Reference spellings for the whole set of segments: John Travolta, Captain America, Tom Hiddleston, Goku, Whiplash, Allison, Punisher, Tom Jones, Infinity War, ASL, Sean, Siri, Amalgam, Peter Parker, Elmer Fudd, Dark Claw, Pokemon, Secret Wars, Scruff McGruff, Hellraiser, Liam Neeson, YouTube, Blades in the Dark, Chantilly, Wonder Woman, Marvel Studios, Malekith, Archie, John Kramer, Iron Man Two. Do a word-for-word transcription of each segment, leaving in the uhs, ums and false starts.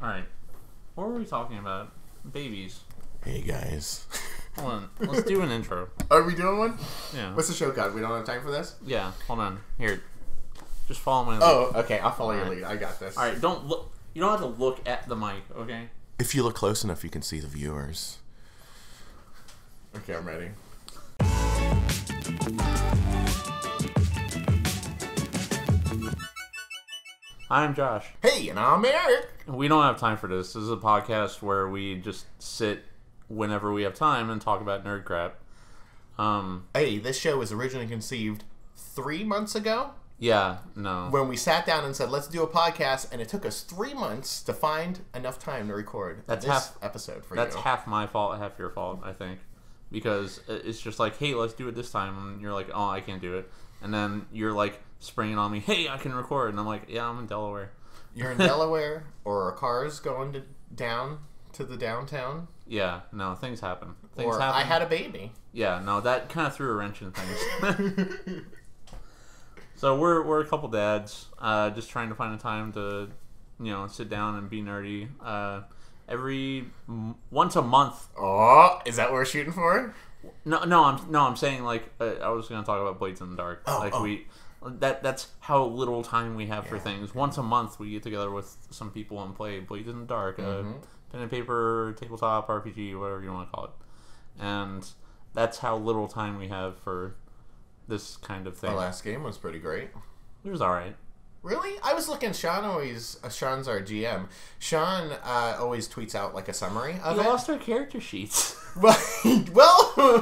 Alright. What were we talking about? Babies. Hey, guys. Hold on. Let's do an intro. Are we doing one? Yeah. What's the show called? We don't have time for this? Yeah. Hold on. Here. Just follow my lead. Oh, okay. I'll follow All your right. lead. I got this. Alright. Don't look. You don't have to look at the mic, okay? If you look close enough, you can see the viewers. Okay, I'm ready. I'm Josh. Hey, and I'm Eric. We don't have time for this. This is a podcast where we just sit whenever we have time and talk about nerd crap. Um, hey, this show was originally conceived three months ago. Yeah, no. When we sat down and said, let's do a podcast, and it took us three months to find enough time to record that's this half, episode for that's you. That's half my fault, half your fault, I think. Because it's just like, hey, let's do it this time. And you're like, oh, I can't do it. And then you're like springing on me, hey, I can record. And I'm like, yeah, I'm in Delaware. You're in Delaware, or our car's going to down to the downtown. Yeah, no, things happen. Things or happen. I had a baby. Yeah, no, that kind of threw a wrench in things. So we're we're a couple dads, uh, just trying to find a time to, you know, sit down and be nerdy. Uh, every m once a month. Oh, is that what we're shooting for? No, no, I'm no, I'm saying like uh, I was going to talk about Blades in the Dark. Oh, like oh. we. That that's how little time we have yeah. for things. Once a month, we get together with some people and play Blades in the Dark, mm-hmm. a pen and paper, tabletop R P G, whatever you want to call it. And that's how little time we have for this kind of thing. Our last game was pretty great. It was all right. Really? I was looking. Sean always. Uh, Sean's our G M. Sean uh, always tweets out like a summary of it. He lost our character sheets. Well,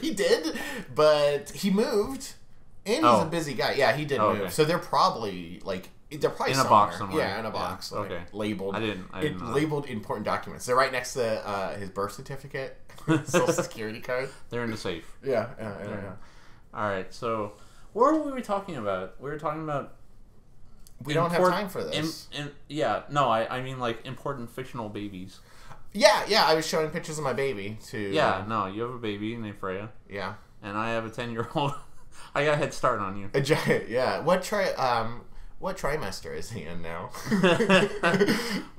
he did, but he moved. And he's oh. a busy guy. Yeah, he did oh, move. Okay. So they're probably like they're probably in a somewhere. box somewhere. Yeah, in a box. Yeah. Like, okay. Labeled. I didn't. I didn't it know. Labeled important documents. They're right next to uh, his birth certificate, social security card. They're in the safe. Yeah. Yeah. yeah, yeah. yeah. All right. So what were we talking about? We were talking about. We import, don't have time for this. Im, im, yeah. No. I. I mean, like important fictional babies. Yeah. Yeah. I was showing pictures of my baby to. Yeah. Um, no. You have a baby named Freya. Yeah. And I have a ten-year-old. I got a head start on you. A giant, yeah. What tri um what trimester is he in now? uh,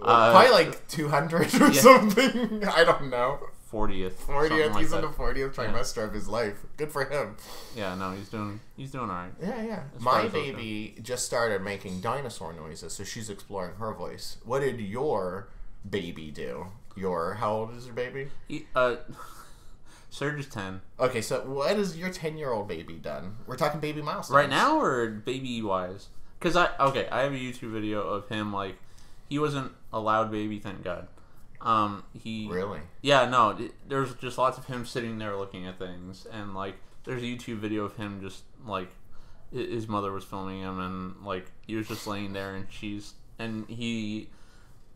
Probably like two hundred or yeah. something. I don't know. Fortieth. Fortieth. He's like in that. the fortieth trimester yeah. of his life. Good for him. Yeah, no, he's doing he's doing all right. Yeah, yeah. That's My baby just started making dinosaur noises, so she's exploring her voice. What did your baby do? Your how old is your baby? He, uh. Serge is ten. Okay, so what has your ten-year-old baby done? We're talking baby milestones. Right now or baby-wise? Because I, okay, I have a YouTube video of him, like, he wasn't a loud baby, thank God. Um, he... Really? Yeah, no, it, there's just lots of him sitting there looking at things, and, like, there's a YouTube video of him just, like, his mother was filming him, and, like, he was just laying there, and she's, and he...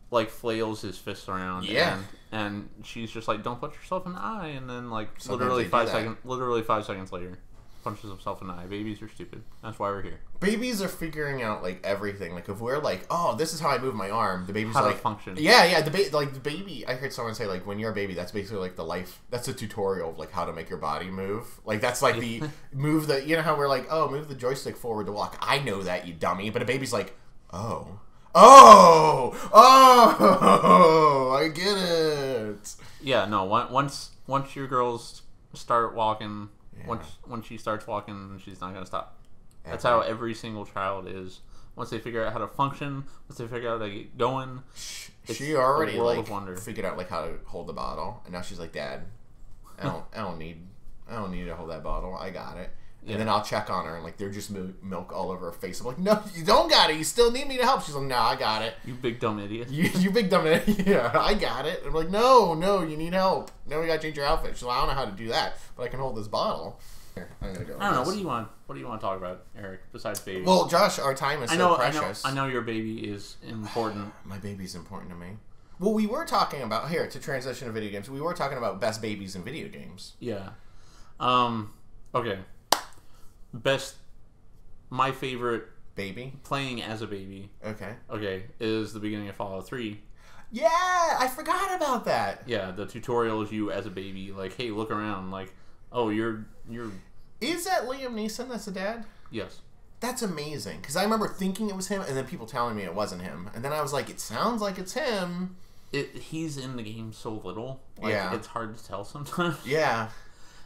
like flails his fists around, yeah, and, and she's just like, "Don't punch yourself in the eye." And then, like, Sometimes literally five seconds, literally five seconds later, punches himself in the eye. Babies are stupid. That's why we're here. Babies are figuring out like everything. Like if we're like, "Oh, this is how I move my arm," the baby's how like, to "Function." Yeah, yeah. The ba like the baby. I heard someone say like, "When you're a baby, that's basically like the life. That's a tutorial of like how to make your body move. Like that's like the move the. You know how we're like, oh, move the joystick forward to walk. I know that, you dummy. But a baby's like, oh. Oh, oh! I get it. Yeah, no. Once, once your girls start walking, yeah. once once she starts walking, she's not gonna stop. Ever. That's how every single child is. Once they figure out how to function, once they figure out how to get going, she already like figured out like how to hold the bottle, and now she's like, "Dad, I don't, I don't need, I don't need to hold that bottle. I got it." And yeah. then I'll check on her, and, like, they're just milk all over her face. I'm like, no, you don't got it. You still need me to help. She's like, no, I got it. You big dumb idiot. You, you big dumb idiot. Yeah, I got it. I'm like, no, no, you need help. No, we got to change your outfit. She's like, I don't know how to do that, but I can hold this bottle. Here, I'm gonna go. I don't know. This. What do you want? What do you want to talk about, Eric, besides baby? Well, Josh, our time is I know, so precious. I know, I know your baby is important. My baby's important to me. Well, we were talking about, here, to transition to video games, we were talking about best babies in video games. Yeah. Um. Okay. Best, my favorite baby playing as a baby. Okay, okay, is the beginning of Fallout Three. Yeah, I forgot about that. Yeah, the tutorial is you as a baby, like, hey, look around, like, oh, you're you're. Is that Liam Neeson? That's the dad. Yes. that's amazing. Because I remember thinking it was him, and then people telling me it wasn't him. And then I was like, it sounds like it's him. It, he's in the game so little. Like, yeah. It's hard to tell sometimes. Yeah.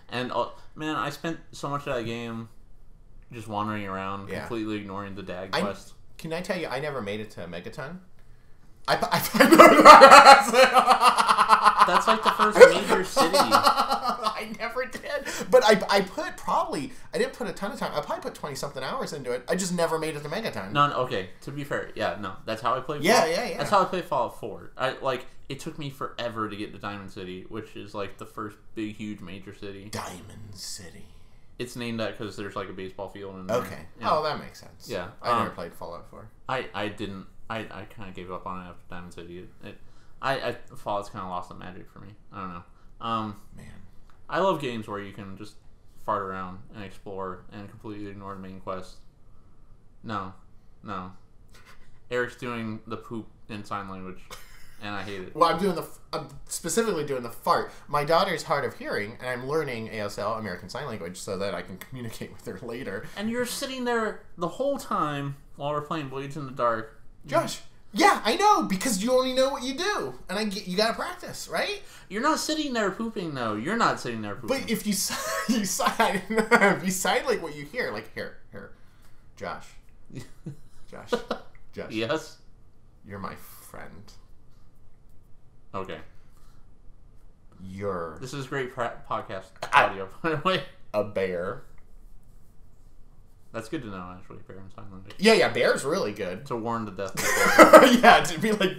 And, uh, man, I spent so much of that game just wandering around, yeah. completely ignoring the dag quest. I, can I tell you, I never made it to Megaton. I, I, That's like the first major city. I never did. But I, I put probably, I didn't put a ton of time. I probably put twenty-something hours into it. I just never made it to Megaton. No, no, okay. To be fair, yeah, no. That's how I played Yeah, Fallout. yeah, yeah. That's how I played Fallout four. I, like, it took me forever to get to Diamond City, which is, like, the first big, huge major city. Diamond City. It's named that because there's, like, a baseball field in there. Okay. Yeah. Oh, that makes sense. Yeah. I um, never played Fallout four. I, I didn't. I, I kind of gave up on it after Diamond City. It, it, I, I Fallout's kind of lost the magic for me. I don't know. Um, Man. I love games where you can just fart around and explore and completely ignore the main quest. No. No. Eric's doing the poop in sign language, and I hate it. Well, I'm doing the... I'm specifically doing the fart. My daughter's hard of hearing, and I'm learning A S L, American Sign Language, so that I can communicate with her later. And you're sitting there the whole time while we're playing Blades in the Dark. Josh, yeah, I know, because you only know what you do, and I get, you gotta practice, right? You're not sitting there pooping, though. You're not sitting there pooping. But if you you sign, if you sign like what you hear, like here, here, Josh, Josh, Josh. Yes, you're my friend. Okay. You're. This is great podcast audio, by the way. A bear. That's good to know, actually. Bear and sign language. Yeah, yeah, bear's really good. To warn the death. Yeah, to be like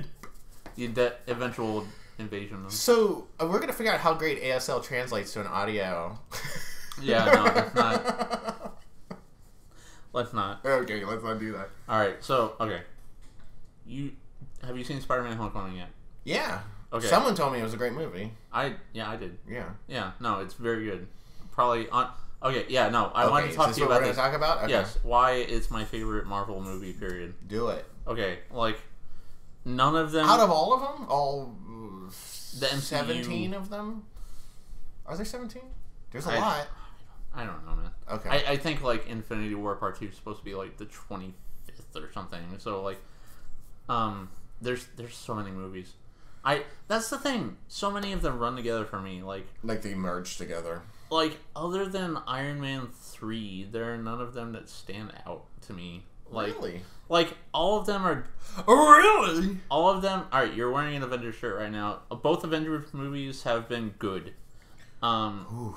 the de eventual invasion. Of so uh, we're gonna figure out how great A S L translates to an audio. Yeah, no, let's not. Let's not. Okay, let's not do that. All right, so okay, you have you seen Spider-Man: Homecoming yet? Yeah. Okay. Someone told me it was a great movie. I yeah, I did. Yeah. Yeah. No, it's very good. Probably on. Okay, yeah, no, I okay, wanted to talk to you about this. Talk about? Okay. Yes, why it's my favorite Marvel movie, period. Do it. Okay, like, none of them... Out of all of them? All the M C U. seventeen of them? Are there seventeen? There's a I, lot. I don't know, man. Okay. I, I think, like, Infinity War Part two is supposed to be, like, the twenty-fifth or something. So, like, um, there's there's so many movies. I That's the thing. So many of them run together for me, like... Like, they merge together. Like, other than Iron Man three, there are none of them that stand out to me. Like, really? Like, all of them are... Really? All of them... Alright, you're wearing an Avengers shirt right now. Both Avengers movies have been good. Um,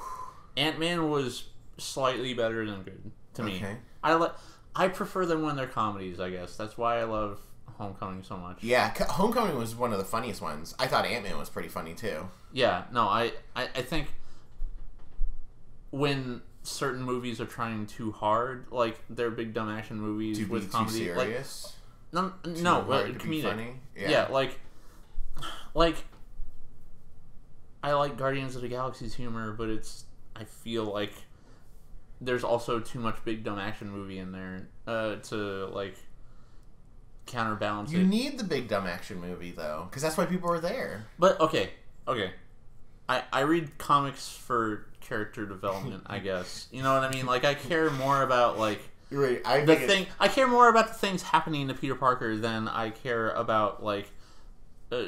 Ant-Man was slightly better than good to me. Okay. I, I prefer them when they're comedies, I guess. That's why I love Homecoming so much. Yeah, Homecoming was one of the funniest ones. I thought Ant-Man was pretty funny, too. Yeah, no, I, I, I think... When certain movies are trying too hard, like they're big dumb action movies to with be comedy, too serious, like no, too no, hard to be funny. Yeah. yeah, like, like I like Guardians of the Galaxy's humor, but it's I feel like there's also too much big dumb action movie in there uh, to like counterbalance. You it. need the big dumb action movie though, because that's why people are there. But okay, okay, I I read comics for. Character development, I guess. You know what I mean? Like, I care more about, like... Right, I the thing, I care more about the things happening to Peter Parker than I care about, like, uh,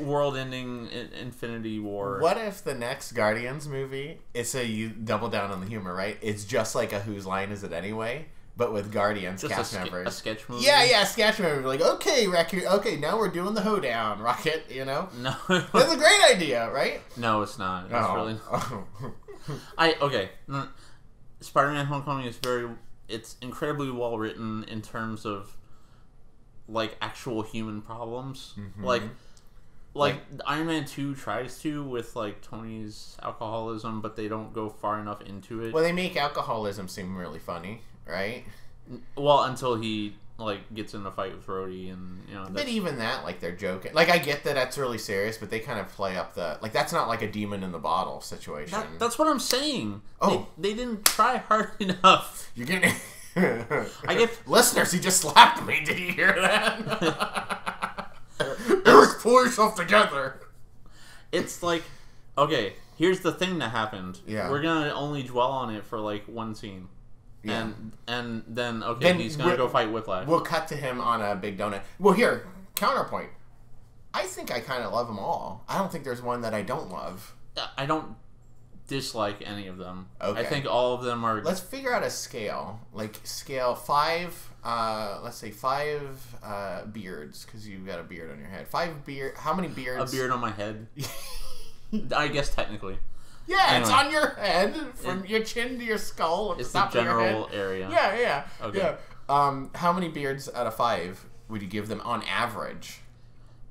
world-ending Infinity War. What if the next Guardians movie is so you double down on the humor, right? It's just like a Whose Line Is It Anyway? But with Guardians just cast a members. A sketch movie? Yeah, yeah, a sketch movie. Like, okay, Raccoon, okay, now we're doing the hoedown, Rocket, you know? No. That's a great idea, right? No, it's not. It's oh. really... Oh. I okay. Spider-Man: Homecoming is very. It's incredibly well written in terms of like actual human problems. Mm-hmm. Like, like, like Iron Man Two tries to with like Tony's alcoholism, but they don't go far enough into it. Well, they make alcoholism seem really funny, right? Well, until he like gets in a fight with Rhodey, and you know. But even that, like, they're joking. Like, I get that that's really serious, but they kind of play up the like. That's not like a demon in the bottle situation. That, that's what I'm saying. Oh, they, they didn't try hard enough. You're getting. I get listeners. He just slapped me. Did you hear that? Eric, pull yourself together. It's like, okay, here's the thing that happened. Yeah, we're gonna only dwell on it for like one scene. Yeah. And and then okay, then he's gonna go fight Whiplash. We'll cut to him on a big donut. Well, here, counterpoint. I think I kind of love them all. I don't think there's one that I don't love. I don't dislike any of them. Okay. I think all of them are. Let's figure out a scale, like scale five. Uh, let's say five uh, beards, because you've got a beard on your head. Five beard. How many beards? A beard on my head. I guess technically. Yeah, anyway, it's on your head, from it, your chin to your skull. It's the, the general area. Yeah, yeah. Okay. Yeah. Um, how many beards out of five would you give them on average?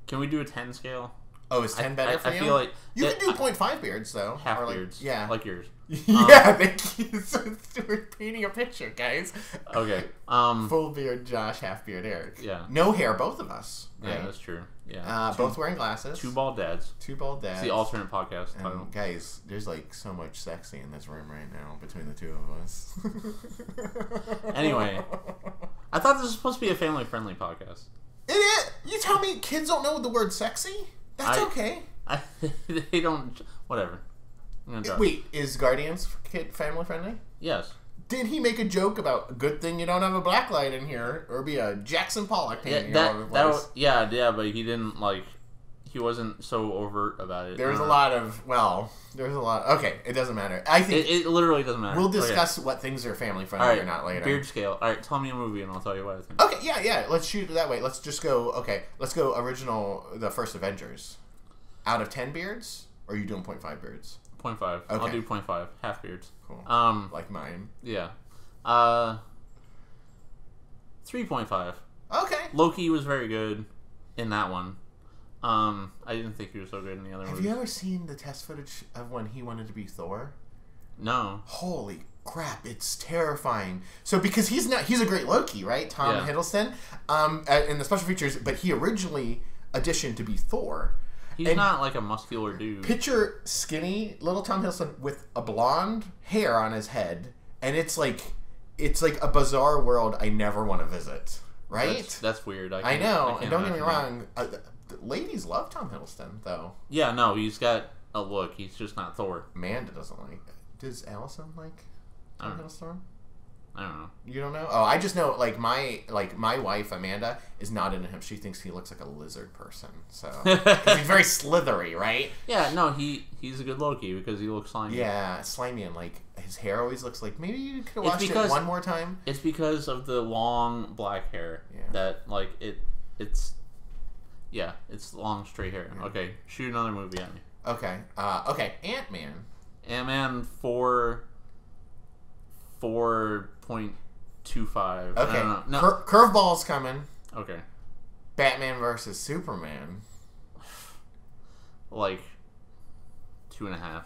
Can we do a ten scale? Oh, is ten I, better I, for I you? I feel like you it, can do point five beards though. Half or like, beards. Yeah, like yours. Um, yeah, thank you. So we're painting a picture, guys. Okay. Um, Full beard, Josh. Half beard, Eric. Yeah. No hair, both of us. Right? Yeah, that's true. Yeah. Uh, two, both wearing glasses. Two bald dads. Two bald dads. It's the alternate podcast title. Um, guys, there's like so much sexy in this room right now between the two of us. Anyway, I thought this was supposed to be a family-friendly podcast. It is. You tell me, kids don't know the word sexy? That's I, okay. I, they don't. Whatever. Wait, is Guardians kid family friendly? Yes. Did he make a joke about good thing you don't have a black light in here, or be a Jackson Pollock painting yeah, all over the place? Was, yeah, yeah, but he didn't like. He wasn't so overt about it. There was a lot of well. There was a lot. Of, okay, it doesn't matter. I think it, it literally doesn't matter. We'll discuss okay. what things are family friendly right, or not later. Beard scale. All right, tell me a movie and I'll tell you what I think. Okay, yeah, yeah. Let's shoot it that way. Let's just go. Okay, let's go original. The first Avengers. Out of ten beards, or are you doing point five beards? point five. Okay. I'll do point five. Half beards. Cool. Um, like mine. Yeah. Uh, three point five. Okay. Loki was very good in that one. Um, I didn't think he was so good in the other one. Have movies. You ever seen the test footage of when he wanted to be Thor? No. Holy crap, it's terrifying. So because he's not, he's a great Loki, right? Tom yeah. Hiddleston. Um, in the special features, but he originally auditioned to be Thor. He's and not like a muscular dude. Picture skinny little Tom Hiddleston with a blonde hair on his head, and it's like, it's like a bizarre world I never want to visit. Right? That's, that's weird. I, I know. I and don't get me wrong, uh, ladies love Tom Hiddleston though. Yeah, no, he's got a look. He's just not Thor. Amanda doesn't like. Does Allison like Tom I don't Hiddleston? Know. I don't know. You don't know? Oh, I just know. Like my like my wife Amanda is not into him. She thinks he looks like a lizard person. So he's very slithery, right? Yeah. No, he he's a good Loki because he looks slimy. Yeah, slimy, and like his hair always looks like maybe you could have watched because, it one more time. It's because of the long black hair yeah. that like it it's yeah it's long straight hair. Yeah. Okay, shoot another movie at me. Okay. Uh, okay. Ant-Man. Ant-Man four. Four point two five. Okay. I don't know. No. Cur curveball's coming. Okay. Batman versus Superman. Like two and a half.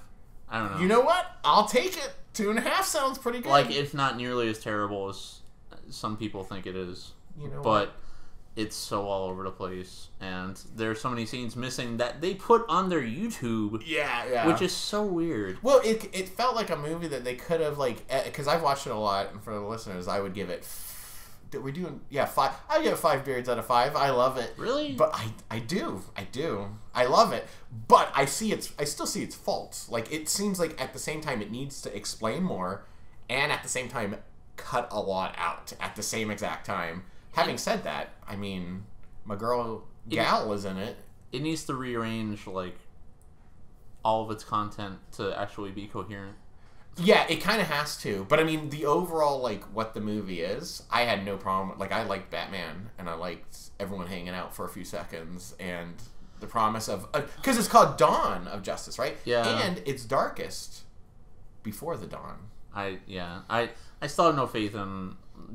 I don't know. You know what? I'll take it. Two and a half sounds pretty good. Like it's not nearly as terrible as some people think it is. You know. But what? It's so all over the place, and there's so many scenes missing that they put on their YouTube. Yeah, yeah. Which is so weird. Well, it it felt like a movie that they could have like because I've watched it a lot, and for the listeners, I would give it. Did we do? Yeah, five. I give it five beards out of five. I love it. Really? But I I do I do I love it. But I see it's I still see its faults. Like it seems like at the same time it needs to explain more, and at the same time cut a lot out at the same exact time. Having said that, I mean, my girl Gal was in it. It needs to rearrange, like, all of its content to actually be coherent. Yeah, it kind of has to. But, I mean, the overall, like, what the movie is, I had no problem with. Like, I liked Batman, and I liked everyone hanging out for a few seconds, and the promise of... Because uh, it's called Dawn of Justice, right? Yeah. And it's darkest before the dawn. I Yeah. I, I still have no faith in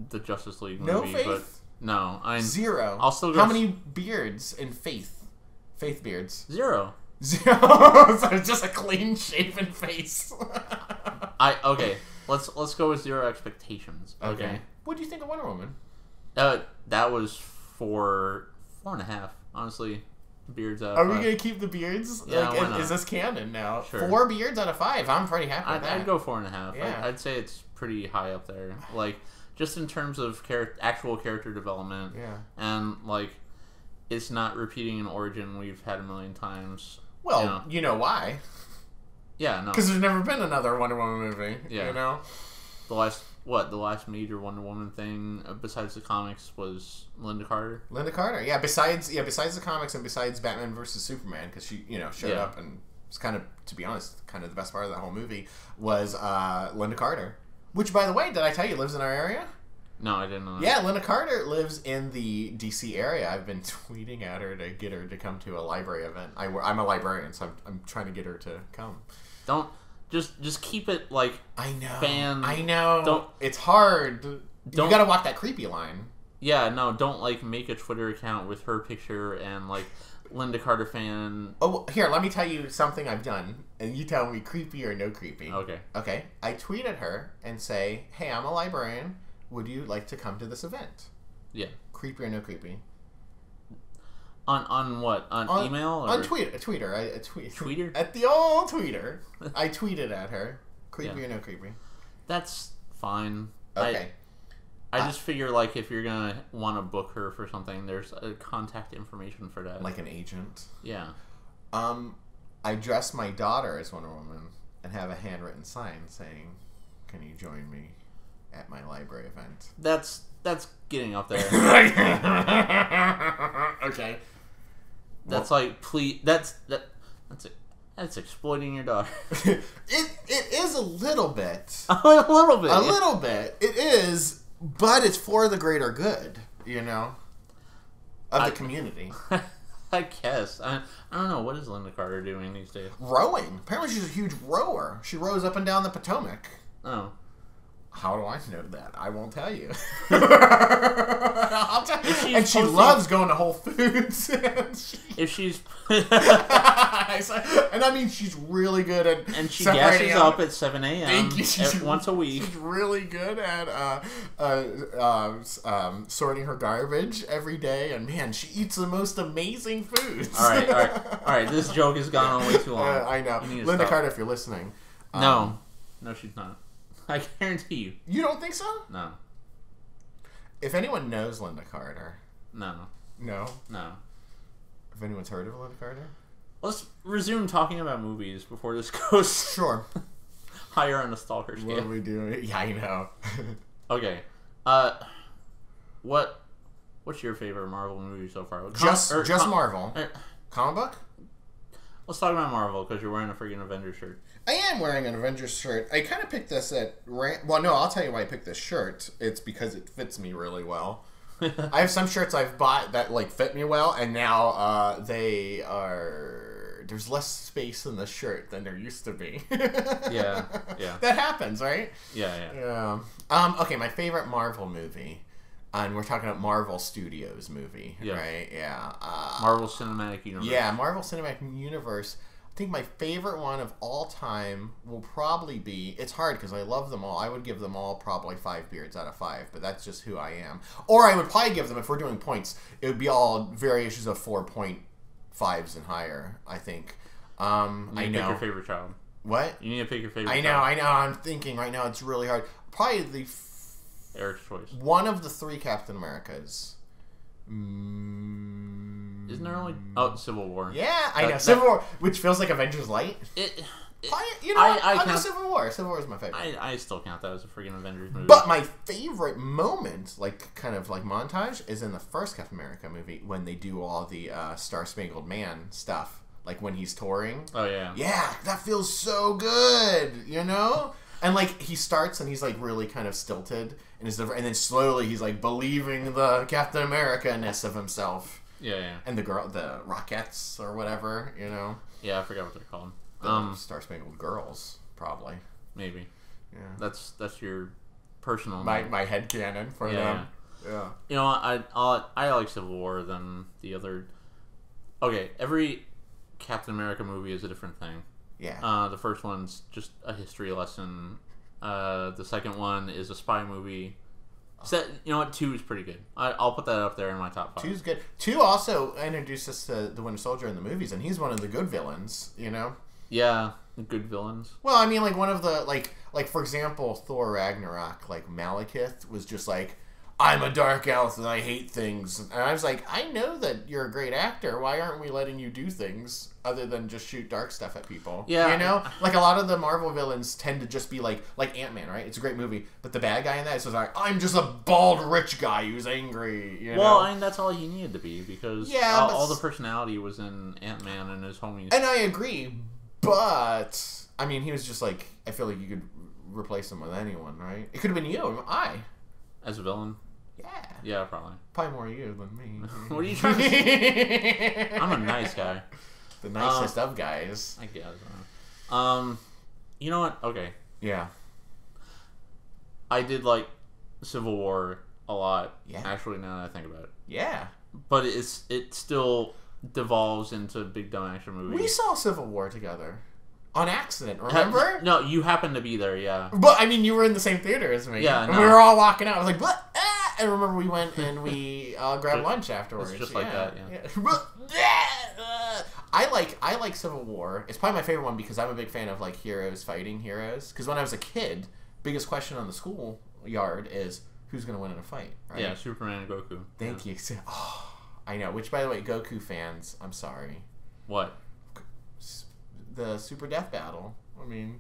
the Justice League movie. No faith? But No, I'm zero. I'll still go. How many beards in faith? Faith beards. Zero. Zero. So it's just a clean shaven face. I okay. Let's let's go with zero expectations. Okay. okay. What do you think of Wonder Woman? Uh, that was four four and a half. Honestly, beards out. Are we gonna keep the beards? Yeah. Like, why not? Is this canon now? Sure. Four beards out of five. I'm pretty happy. I, with that. I'd go four and a half. Yeah. I, I'd say it's pretty high up there. Like. Just in terms of char actual character development, yeah, and like, it's not repeating an origin we've had a million times. Well, you know, you know why? Yeah, no, because there's never been another Wonder Woman movie. Yeah, you know, the last what, the last major Wonder Woman thing uh, besides the comics was Lynda Carter? Lynda Carter, yeah. Besides, yeah, besides the comics and besides Batman versus Superman, because she, you know, showed yeah. up and was kind of, to be honest, kind of the best part of that whole movie was uh, Lynda Carter, which, by the way, did I tell you lives in our area? No, I didn't know that. Yeah, Lynda Carter lives in the D C area. I've been tweeting at her to get her to come to a library event. I, I'm a librarian, so I'm, I'm trying to get her to come. Don't just just keep it like I know. Fan. I know. Don't. It's hard. Don't, you got to walk that creepy line. Yeah, no, don't like make a Twitter account with her picture and like Lynda Carter fan. Oh, here, let me tell you something I've done, and you tell me creepy or no creepy. Okay. Okay. I tweet at her and say, "Hey, I'm a librarian. Would you like to come to this event?" Yeah. Creepy or no creepy? On on what? On, on email? Or? On Twitter. Tweeter. I, a tweet, tweeter? At the old tweeter. I tweeted at her. Creepy yeah. or no creepy? That's fine. Okay. I, I uh, just figure, like, if you're going to want to book her for something, there's a contact information for that. Like an agent? Yeah. Um, I dress my daughter as Wonder Woman and have a handwritten sign saying, "Can you join me at my library event?" That's that's getting up there. Okay. That's well, like, please. That's that. That's it. That's exploiting your daughter. it it is a little bit. a little bit. A little bit. It is, but it's for the greater good, you know, of I, the community. I guess. I I don't know, what is Lynda Carter doing these days? Rowing. Apparently, she's a huge rower. She rows up and down the Potomac. Oh. How do I know that? I won't tell you. I'll tell you. And she posting... loves going to Whole Foods. she... If she's... and I mean, she's really good at... And she gasses out... up at seven A M Thank you. She's... once a week. She's really good at uh, uh, uh, um, sorting her garbage every day. And man, she eats the most amazing foods. all right, all right. All right, this joke has gone on way too long. Uh, I know. Lynda stop. Carter, if you're listening. Um, no. No, she's not. I guarantee you. You don't think so? No. If anyone knows Lynda Carter. No. No? No. If anyone's heard of Lynda Carter? Let's resume talking about movies before this goes sure. higher on the stalker scale. What are we doing? Yeah, I know. Okay. Uh, what? What's your favorite Marvel movie so far? Com just or, just com Marvel. Uh, Comic book? Let's talk about Marvel, because you're wearing a freaking Avengers shirt. I am wearing an Avengers shirt. I kind of picked this at... Well, no, I'll tell you why I picked this shirt. It's because it fits me really well. I have some shirts I've bought that, like, fit me well, and now uh, they are... There's less space in the shirt than there used to be. yeah, yeah. That happens, right? Yeah, yeah. Yeah. Um, okay, my favorite Marvel movie... And we're talking about Marvel Studios movie, yeah. right? Yeah. Uh, Marvel Cinematic Universe. Yeah, Marvel Cinematic Universe. I think my favorite one of all time will probably be... It's hard because I love them all. I would give them all probably five beards out of five, but that's just who I am. Or I would probably give them, if we're doing points, it would be all variations of four point fives and higher, I think. Um, you need I know. to pick your favorite child. What? You need to pick your favorite I know, child. I know. I'm thinking right now. It's really hard. Probably the... Eric's choice. One of the three Captain Americas. Mm. Isn't there only... Oh, Civil War. Yeah, I that, know. Civil that, War, which feels like Avengers Light. It, it, I, you know, I, I, I count, Civil War. Civil War is my favorite. I, I still count that as a freaking Avengers movie. But my favorite moment, like, kind of like montage, is in the first Captain America movie when they do all the uh, Star Spangled Man stuff. Like when he's touring. Oh, yeah. Yeah, that feels so good, you know? And, like, he starts and he's, like, really kind of stilted. And, his, and then slowly he's, like, believing the Captain America-ness of himself. Yeah, yeah. And the girl, the Rockettes or whatever, you know? Yeah, I forgot what they're called. The um, Star-Spangled Girls, probably. Maybe. Yeah. That's that's your personal... My, my headcanon for yeah, them. Yeah. yeah. You know, I, I, I like Civil War than the other... Okay, every Captain America movie is a different thing. Yeah. Uh, the first one's just a history lesson. Uh, the second one is a spy movie. Set, you know what? Two is pretty good. I, I'll put that up there in my top five. Two's good. Two also introduced us to the Winter Soldier in the movies, and he's one of the good villains. You know? Yeah, good villains. Well, I mean, like one of the like like for example, Thor Ragnarok, like Malekith was just like, I'm a dark elf and I hate things. And I was like, I know that you're a great actor. Why aren't we letting you do things other than just shoot dark stuff at people? Yeah. You know? Like, a lot of the Marvel villains tend to just be like, like Ant-Man, right? It's a great movie. But the bad guy in that is just like, I'm just a bald rich guy who's angry. You know? Well, I mean, that's all he needed to be, because yeah, all, all the personality was in Ant-Man and his homies. And I agree. But, I mean, he was just like, I feel like you could replace him with anyone, right? It could have been you and I. As a villain? Yeah. Yeah, probably. Probably more you than me. What are you trying to say? I'm a nice guy. The nicest um, of guys. I guess. Um, you know what? Okay. Yeah. I did like Civil War a lot. Yeah. Actually, now that I think about it. Yeah. But it's it still devolves into big dumb action movies. We saw Civil War together. On accident, remember? No, you happened to be there, yeah. But, I mean, you were in the same theater as me. Yeah, no. And we were all walking out. I was like, what? Ah! I remember we went and we uh, grabbed lunch afterwards. It's just yeah. like that, yeah. yeah. I, like, I like Civil War. It's probably my favorite one because I'm a big fan of, like, heroes fighting heroes. Because when I was a kid, biggest question on the school yard is, who's going to win in a fight, right? Yeah, Superman and Goku. Thank yeah. you. Oh, I know. Which, by the way, Goku fans, I'm sorry. What? The super death battle. I mean,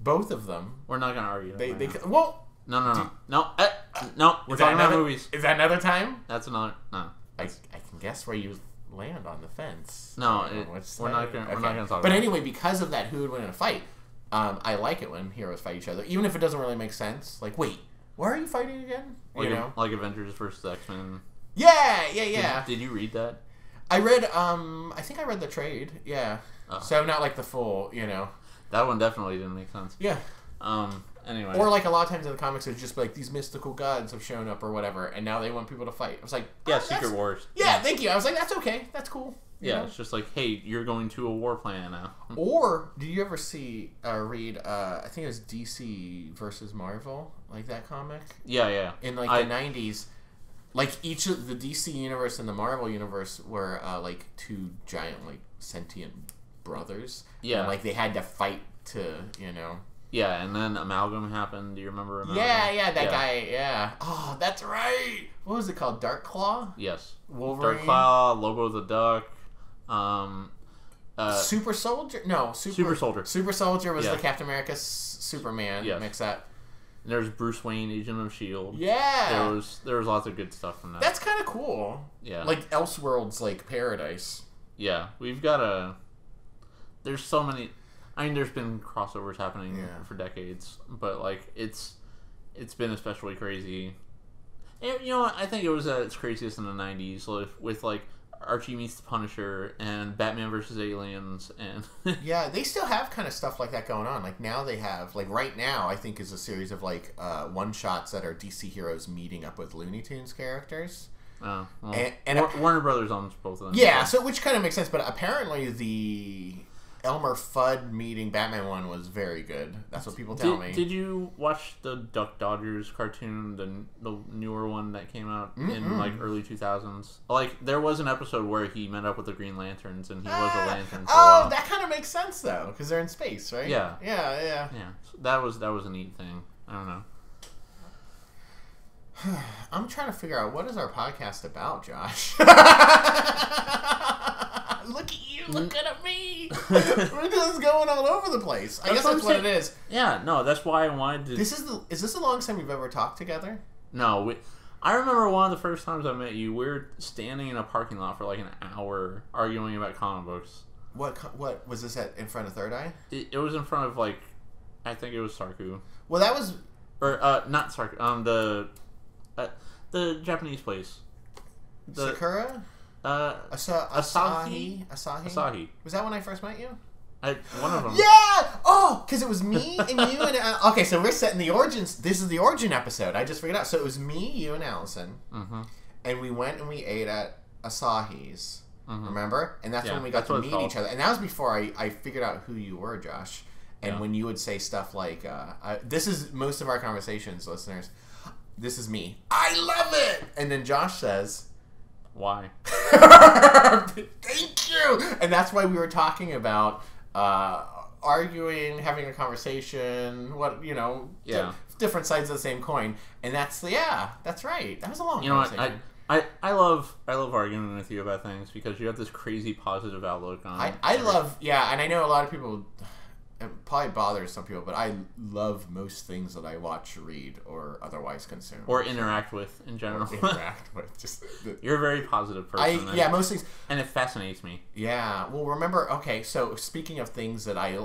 both of them. We're not gonna argue. They, they, could, well, no, no, no, do, no, uh, no. We're talking another, about movies. Is that another time? That's another. No, I, I can guess where you land on the fence. No, it, we're not gonna. Okay. We're not gonna talk. But about anyway, it. Because of that, who would win in a fight? Um, I like it when heroes fight each other, even if it doesn't really make sense. Like, wait, why are you fighting again? Like, you know, like Avengers versus X-Men. Yeah, yeah, yeah. Did, did you read that? I read. Um, I think I read the trade. Yeah. Uh, so not like the full, you know. That one definitely didn't make sense. Yeah. Um. Anyway. Or like a lot of times in the comics, it's just like these mystical gods have shown up or whatever, and now they want people to fight. I was like, oh, yeah, Secret Wars. Yeah, yeah, thank you. I was like, that's okay, that's cool. Yeah, know? It's just like, hey, you're going to a war plan now. Or did you ever see uh, read? Uh, I think it was D C versus Marvel, like that comic. Yeah, yeah. In like I, the nineties. Like, each of the D C universe and the Marvel universe were uh, like two giant, like sentient brothers. Yeah. And, like, they had to fight to, you know. Yeah, and then Amalgam happened. Do you remember Amalgam? Yeah, yeah, that yeah. guy, yeah. Oh, that's right. What was it called? Dark Claw? Yes. Wolverine? Dark Claw, Lobo the Duck. Um, uh, Super Soldier? No, Super, Super Soldier. Super Soldier was yeah. the Captain America Superman yes. mix up. And there's Bruce Wayne, Agent of S H I E L D. Yeah. There was, there was lots of good stuff from that. That's kind of cool. Yeah. Like, Elseworlds, like, paradise. Yeah. We've got a... There's so many... I mean, there's been crossovers happening yeah. for decades. But, like, it's... It's been especially crazy. And, you know what? I think it was at its craziest in the nineties. Like, with, like, Archie meets the Punisher and Batman versus Aliens and... yeah, they still have kind of stuff like that going on. Like, now they have... Like, right now, I think, is a series of, like, uh, one-shots that are D C heroes meeting up with Looney Tunes characters. Oh. Well, and, and War Warner Brothers owns both of them. Yeah, so, which kind of makes sense. But apparently the... Elmer Fudd meeting Batman one was very good. That's what people tell did, me. Did you watch the Duck Dodgers cartoon, the the newer one that came out mm-mm. in like early two thousands? Like, there was an episode where he met up with the Green Lanterns and he ah, was a lantern. For oh, a while. That kind of makes sense though, because they're in space, right? Yeah, yeah, yeah. Yeah, so that was that was a neat thing. I don't know. I'm trying to figure out what is our podcast about, Josh. Look at you! Look at me! We're just going all over the place. I that's guess that's what, what it is. Yeah, no, that's why I wanted to. This is the. Is this the longest time we've ever talked together? No, we, I remember one of the first times I met you. We were standing in a parking lot for like an hour arguing about comic books. What? What was this at? In front of Third Eye? It, it was in front of like, I think it was Sarku. Well, that was or uh, not Sarku. Um, the uh, the Japanese place. The, Sakura. Uh, Asa Asahi? Asahi? Asahi. Was that when I first met you? I, one of them. Yeah! Oh, because it was me and you and... Uh, okay, so we're setting the origins. This is the origin episode. I just figured out. So it was me, you, and Allison. Mm-hmm. And we went and we ate at Asahi's. Mm-hmm. Remember? And that's yeah, when we got to meet each other. And that was before I, I figured out who you were, Josh. And yeah. when you would say stuff like... Uh, I, this is most of our conversations, listeners. This is me. I love it! And then Josh says... Why? Thank you! And that's why we were talking about uh, arguing, having a conversation, what, you know, yeah. different sides of the same coin, and that's yeah, that's right. That was a long. You know what? I, I I love I love arguing with you about things because you have this crazy positive outlook on. I I love yeah, and I know a lot of people. It probably bothers some people, but I love most things that I watch, read, or otherwise consume, or interact with in general. Or interact with just the, you're a very positive person. I, yeah, most things, and it fascinates me. Yeah. Well, remember? Okay, so speaking of things that I,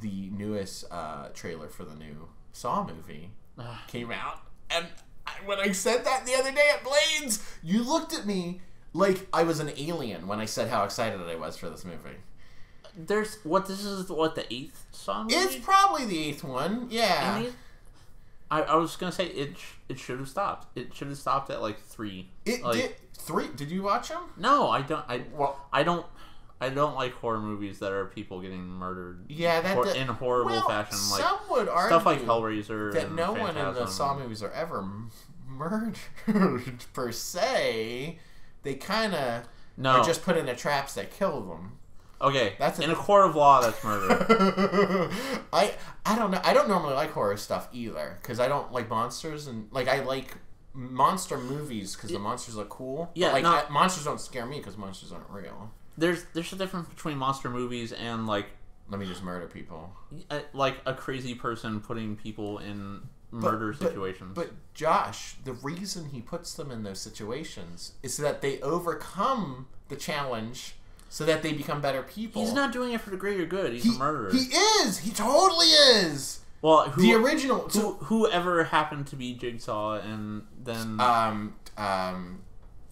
the newest uh, trailer for the new Saw movie came out, and I, when I said that the other day at Blades, you looked at me like I was an alien when I said how excited I was for this movie. There's what this is what the eighth song. It's probably the eighth one. Yeah. It, I I was gonna say it sh it should have stopped. It should have stopped at like three. It like, did three. Did you watch them? No, I don't. I well, I don't. I don't like horror movies that are people getting murdered. Yeah, that or, in horrible well, fashion. Like some would argue stuff like Hellraiser. That and no Phantasm. One in the Saw movies are ever murdered per se. They kind of no. are just put in the traps that kill them. Okay, that's in a court of law, that's murder. I I don't know. I don't normally like horror stuff either because I don't like monsters and like I like monster movies because the monsters look cool. Yeah, but, like not, I, monsters don't scare me because monsters aren't real. There's there's a difference between monster movies and like let me just murder people. A, like a crazy person putting people in murder but, situations. But, but Josh, the reason he puts them in those situations is that they overcome the challenge. So that they become better people. He's not doing it for the greater good. He's he, a murderer. He is. He totally is. Well, who, the original. Who, whoever happened to be Jigsaw, and then um um,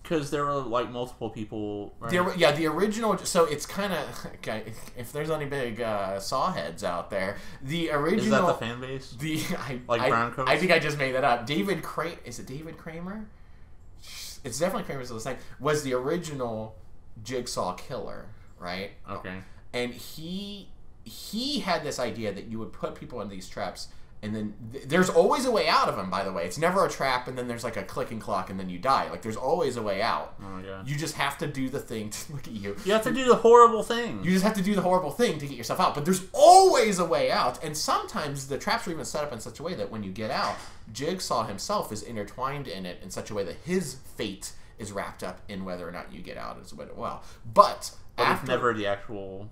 because there were like multiple people. Right? There, yeah, the original. So it's kind of okay, if there's any big uh, Saw heads out there, the original. Is that the fan base? The I, like I, brown coats? I think I just made that up. David Cra is it David Kramer? It's definitely Kramer's the same. Was the original. Jigsaw killer, right? Okay. And he he had this idea that you would put people in these traps, and then th there's always a way out of them. By the way, it's never a trap, and then there's like a clicking clock, and then you die. Like there's always a way out. Oh my God. You just have to do the thing. To, look at you. You have to do the horrible thing. You just have to do the horrible thing to get yourself out. But there's always a way out, and sometimes the traps are even set up in such a way that when you get out, Jigsaw himself is intertwined in it in such a way that his fate. Is wrapped up in whether or not you get out as well. But, but after... It's never the actual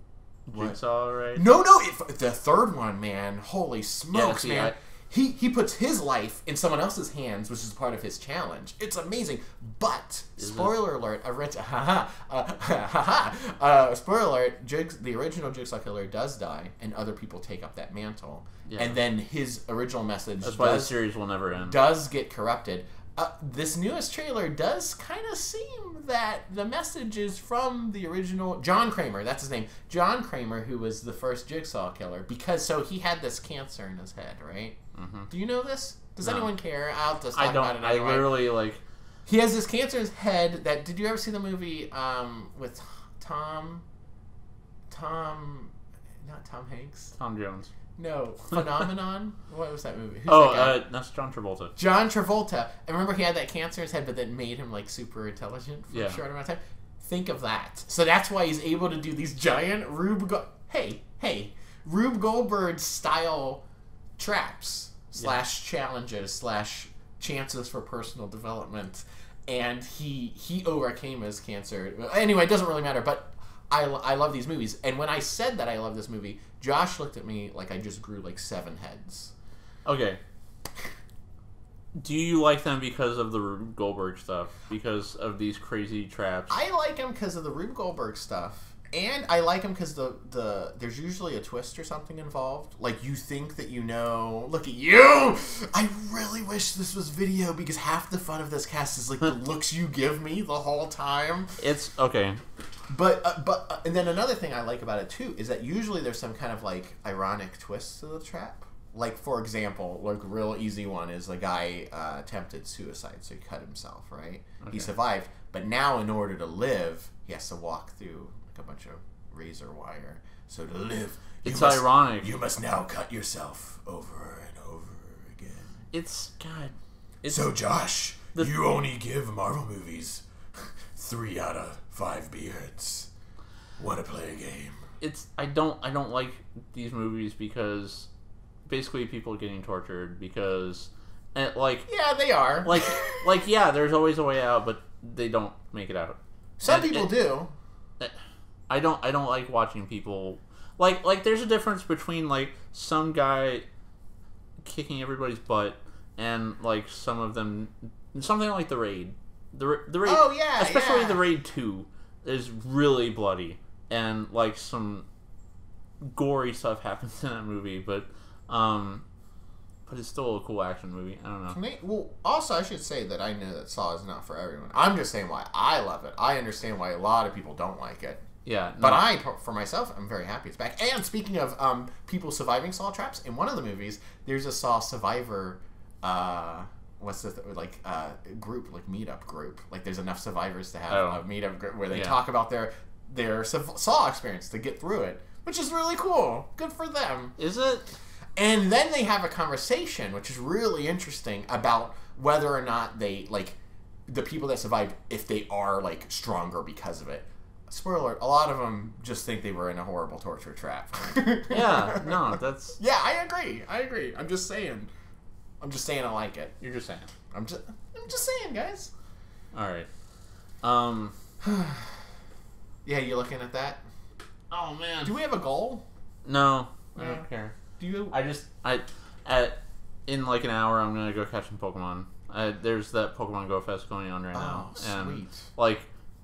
Jigsaw, right? No, no. If the third one, man. Holy smokes, yeah, man. It. He, he puts his life in someone else's hands, which is part of his challenge. It's amazing. But, is spoiler it? Alert, I read... Ha-ha. Ha-ha. Uh, uh, spoiler alert, Jigs, the original Jigsaw killer does die, and other people take up that mantle. Yeah. And then his original message... That's does, why the series will never end. ...does get corrupted... Uh, this newest trailer does kind of seem that the message is from the original John Kramer. That's his name, John Kramer, who was the first Jigsaw killer. Because so he had this cancer in his head, right? Mm-hmm. Do you know this? Does no. anyone care? I'll just talk I don't. About it anyway. I literally like. He has this cancer in his head. That did you ever see the movie um, with Tom? Tom, not Tom Hanks. Tom Jones. No, Phenomenon. What was that movie? Who's oh, that uh, that's John Travolta. John Travolta. I remember he had that cancer in his head, but that made him like super intelligent for yeah. a short amount of time. Think of that. So that's why he's able to do these giant Rube. Go hey, hey, Rube Goldberg style traps slash yeah. challenges slash chances for personal development, and he he overcame his cancer. Anyway, it doesn't really matter, but. I, I love these movies. And when I said that I love this movie, Josh looked at me like I just grew like seven heads. Okay. Do you like them because of the Rube Goldberg stuff? Because of these crazy traps? I like them because of the Rube Goldberg stuff. And I like them because the, the, there's usually a twist or something involved. Like, you think that you know... Look at you! I really wish this was video because half the fun of this cast is, like, the looks you give me the whole time. It's... Okay. But, uh, but uh, and then another thing I like about it, too, is that usually there's some kind of, like, ironic twist to the trap. Like, for example, like, a real easy one is the guy uh, attempted suicide, so he cut himself, right? Okay. He survived. But now, in order to live, he has to walk through... a bunch of razor wire. So to live, it's must, ironic. You must now cut yourself over and over again. It's God. It's, so Josh, the, you only give Marvel movies three out of five beards. Want to play a game? It's I don't I don't like these movies because basically people are getting tortured because And like, yeah, they are. Like, like, yeah, there's always a way out, but they don't make it out. Some and, people and, do. I don't. I don't like watching people. Like, like, there's a difference between like some guy kicking everybody's butt and like some of them. Something like the Raid. The the Raid. Oh yeah. Especially yeah. the Raid Two is really bloody, and like some gory stuff happens in that movie, but um. But it's still a cool action movie. I don't know. Can they, well, also, I should say that I know that Saw is not for everyone. I'm just saying why I love it. I understand why a lot of people don't like it. Yeah. No. But I, for myself, I'm very happy it's back. And speaking of um, people surviving Saw traps, in one of the movies, there's a Saw survivor, uh, what's the, th like, uh, group, like, meetup group. Like, there's enough survivors to have oh. a meetup group where they yeah. talk about their, their Saw experience to get through it, which is really cool. Good for them. Is it? And then they have a conversation, which is really interesting, about whether or not they, like, the people that survived, if they are, like, stronger because of it. Spoiler alert, a lot of them just think they were in a horrible torture trap. Yeah, no, that's... Yeah, I agree. I agree. I'm just saying. I'm just saying I like it. You're just saying. I'm just, I'm just saying, guys. All right. Um. Yeah, you looking at that? Oh, man. Do we have a goal? No, I yeah. don't care. Do you? I just I at in like an hour I'm gonna go catch some Pokemon. I, there's that Pokemon Go Fest going on right oh, now, and sweet. like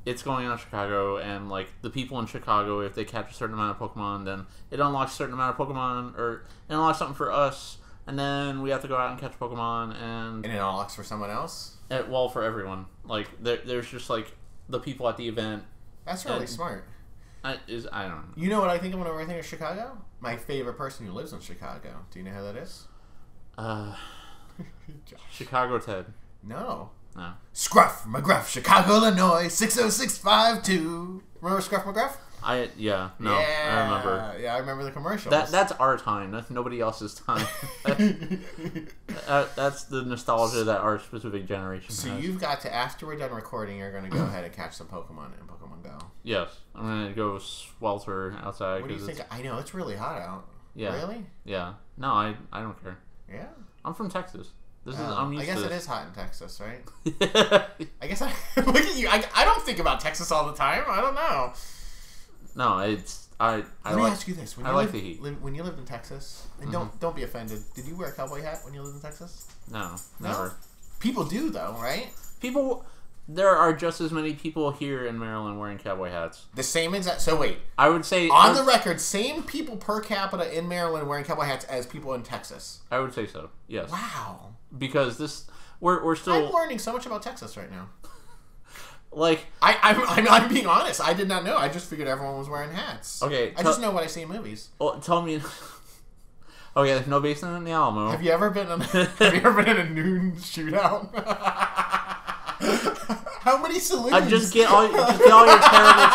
it's going on in Chicago, and like the people in Chicago, if they catch a certain amount of Pokemon, then it unlocks a certain amount of Pokemon, or it unlocks something for us, and then we have to go out and catch Pokemon, and and it unlocks for someone else. At, well, for everyone, like there, there's just like the people at the event. That's really and, smart. I, is, I don't know. You know what I think of whenever I think of Chicago? My favorite person who lives in Chicago. Do you know who that is? Uh, Chicago Ted. No. No. Scruff McGruff, Chicago, Illinois, six oh six five two. Remember Scruff McGruff? I yeah no yeah, I remember. Yeah, I remember the commercials. That that's our time. That's nobody else's time. that, that's the nostalgia that our specific generation. So has. You've got to, after we're done recording, you're going to go ahead and catch some Pokemon in Pokemon Go. Yes, I'm going to go swelter outside. What do you think? I know it's really hot out. Yeah. Really? Yeah. No, I I don't care. Yeah. I'm from Texas. This is, um, I'm used I guess to it is hot in Texas, right? I guess I look at you. I I don't think about Texas all the time. I don't know. No, it's I. I Let me like, ask you this: when I you like lived, the heat. Li when you lived in Texas, and mm-hmm. don't don't be offended. Did you wear a cowboy hat when you lived in Texas? No, never. No? People do though, right? People. There are just as many people here in Maryland wearing cowboy hats. The same exact. So wait, I would say on would, the record, same people per capita in Maryland wearing cowboy hats as people in Texas. I would say so. Yes. Wow. Because this, we're we're still. I'm learning so much about Texas right now. Like I, I'm, I'm, I'm being honest. I did not know. I just figured everyone was wearing hats. Okay, I just know what I see in movies. Well, tell me. Okay, there's no basement in the Alamo. Have you ever been? In, have you ever been in a noon shootout? How many saloons? I just get all, just get all your terrible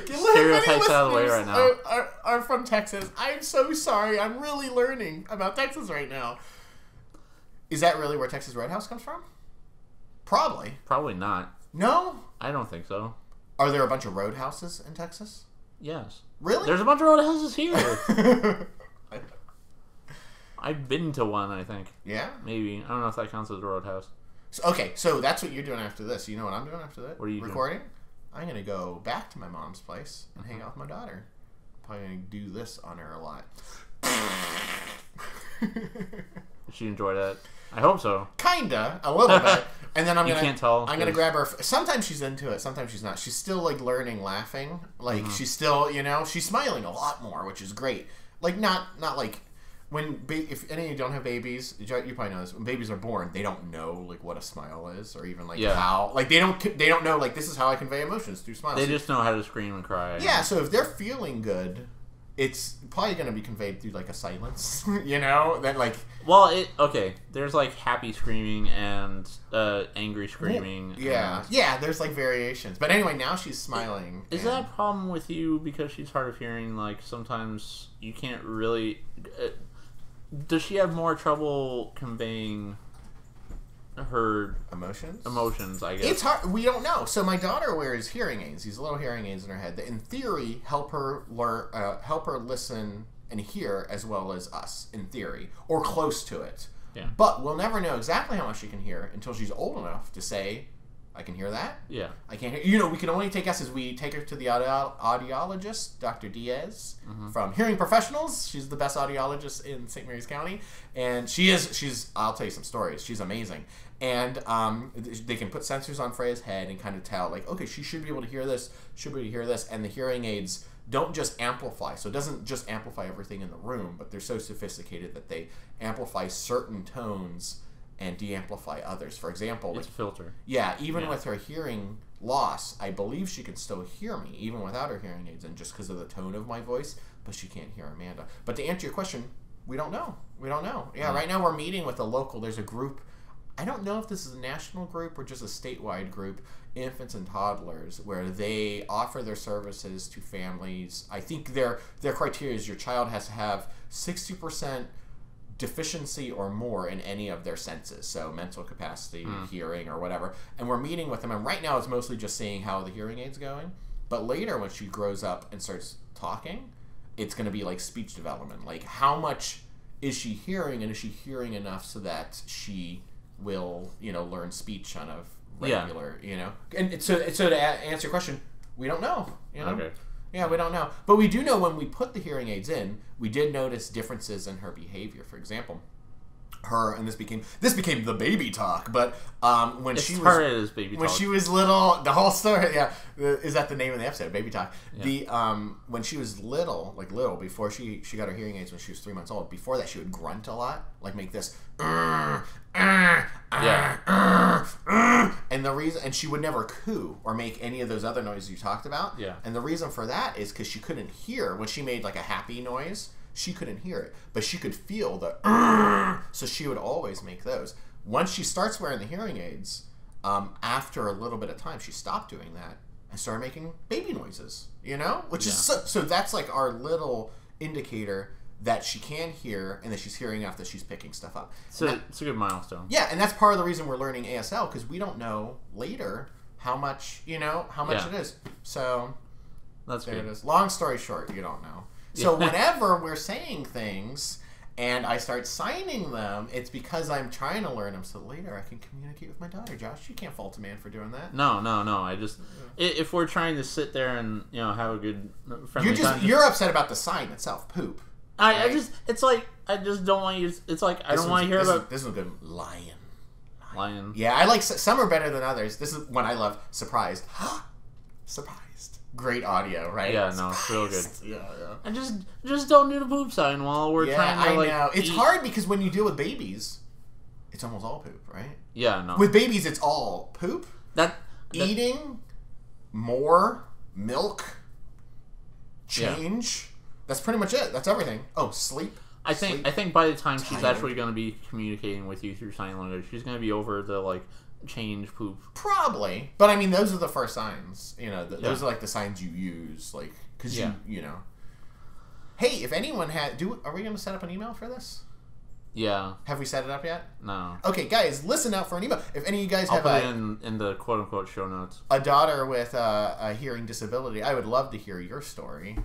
Texas stereotypes out of the way right now. Are, are, are from Texas? I'm so sorry. I'm really learning about Texas right now. Is that really where Texas Roadhouse comes from? Probably. Probably not. No? I don't think so. Are there a bunch of roadhouses in Texas? Yes. Really? There's a bunch of roadhouses here. I've been to one, I think. Yeah? Maybe. I don't know if that counts as a roadhouse. So, okay, so that's what you're doing after this. You know what I'm doing after that? What are you Recording? Doing? I'm going to go back to my mom's place and hang out with my daughter. I'm probably going to do this on her a lot. Did she enjoy that? I hope so. Kinda, a little bit, and then I'm you gonna. Can't tell. I'm gonna grab her. Sometimes she's into it. Sometimes she's not. She's still like learning, laughing. Like mm-hmm. she's still, you know, she's smiling a lot more, which is great. Like not, not like when ba if any of you don't have babies, you probably know this. When babies are born, they don't know like what a smile is, or even like yeah. how. Like they don't, they don't know like this is how I convey emotions through smiles. They just know how to scream and cry. Yeah. So if they're feeling good, it's probably going to be conveyed through, like, a silence, you know? That, like... Well, it... Okay. There's, like, happy screaming and uh, angry screaming. Yeah. And... Yeah, there's, like, variations. But anyway, now she's smiling. Is and... that a problem with you because she's hard of hearing? Like, sometimes you can't really... Uh, does she have more trouble conveying her... Emotions? Emotions, I guess. It's hard. We don't know. So my daughter wears hearing aids. These little hearing aids in her head that, in theory, help her learn, uh, help her listen and hear as well as us, in theory, or close to it. Yeah. But we'll never know exactly how much she can hear until she's old enough to say, I can hear that. Yeah. I can't hear... You know, we can only take us as we take her to the audio audiologist, Doctor Diaz, mm-hmm. from Hearing Professionals. She's the best audiologist in Saint Mary's County. And she is... She's... I'll tell you some stories. She's amazing. And um, they can put sensors on Freya's head and kind of tell, like, okay, she should be able to hear this, should be able to hear this. And the hearing aids don't just amplify. So it doesn't just amplify everything in the room, but they're so sophisticated that they amplify certain tones and de-amplify others. For example... It's like, a filter. Yeah, even yeah. with her hearing loss, I believe she can still hear me, even without her hearing aids, and just because of the tone of my voice, but she can't hear Amanda. But to answer your question, we don't know. We don't know. Yeah, mm-hmm. right now we're meeting with a local... There's a group... I don't know if this is a national group or just a statewide group, infants and toddlers, where they offer their services to families. I think their their criteria is your child has to have sixty percent deficiency or more in any of their senses, so mental capacity, mm. hearing, or whatever. And we're meeting with them, and right now it's mostly just seeing how the hearing aid's going. But later, when she grows up and starts talking, it's going to be like speech development. Like, how much is she hearing, and is she hearing enough so that she will, you know, learn speech on a regular, yeah. you know? And so, so to a answer your question, we don't know, you know? Okay. Yeah, we don't know. But we do know when we put the hearing aids in, we did notice differences in her behavior. For example, her, and this became this became the baby talk, but um, when it's she was baby when talk. she was little, the whole story, yeah, is that the name of the episode, Baby Talk? Yeah. The um, when she was little, like little, before she she got her hearing aids when she was three months old. Before that, she would grunt a lot, like make this. Uh, Uh, yeah. uh, uh, and the reason, and she would never coo or make any of those other noises you talked about. Yeah. And the reason for that is because she couldn't hear when she made like a happy noise. She couldn't hear it, but she could feel the. Uh, so she would always make those. Once she starts wearing the hearing aids, um, after a little bit of time, she stopped doing that and started making baby noises. You know, which yeah. is so, so that's like our little indicator that she can hear and that she's hearing enough that she's picking stuff up. So that, it's a good milestone. Yeah, and that's part of the reason we're learning A S L, because we don't know later how much, you know, how much yeah. it is. So that's there good. It is. Long story short, you don't know. So yeah. whenever we're saying things and I start signing them, it's because I'm trying to learn them so later I can communicate with my daughter. Josh, you can't fault a man for doing that. No, no, no. I just yeah. if we're trying to sit there and, you know, have a good friendly you're just time, you're upset about the sign itself, poop. I, right. I just, it's like, I just don't want you, it's like, I this don't want to hear this about... Is, this is a good lion. lion. Lion. Yeah, I like, some are better than others. This is one I love, Surprised. Surprised. Great audio, right? Yeah, no, it's real good. Yeah, yeah. I just, just don't do the poop sign while we're yeah, trying to, I like... Yeah, I know. It's eat. hard because when you deal with babies, it's almost all poop, right? Yeah, no. With babies, it's all poop. That... that eating, more, milk, change... Yeah. That's pretty much it. That's everything. Oh, sleep. I think sleep. I think by the time Tired. she's actually going to be communicating with you through sign language, she's going to be over the like change poop. Probably, but I mean, those are the first signs. You know, the, yeah. those are like the signs you use, like because yeah. you you know. Hey, if anyone had, do are we going to set up an email for this? Yeah. Have we set it up yet? No. Okay, guys, listen out for an email. If any of you guys I'll have put a, it in, in the quote unquote show notes, a daughter with a, a hearing disability, I would love to hear your story.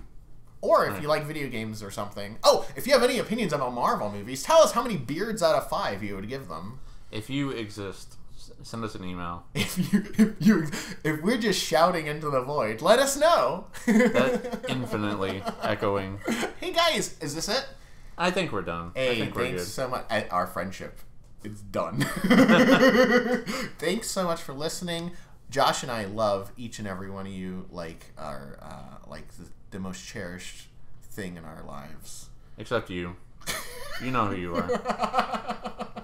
Or if you like video games or something. Oh, if you have any opinions about Marvel movies, tell us how many beards out of five you would give them. If you exist, send us an email. If you, if you, if we're just shouting into the void, let us know. That's infinitely echoing. Hey guys, is this it? I think we're done. Hey, I think we're thanks good. so much. Our friendship is done. Thanks so much for listening. Josh and I love each and every one of you. Like our, uh, like the. the most cherished thing in our lives. Except you. You know who you are.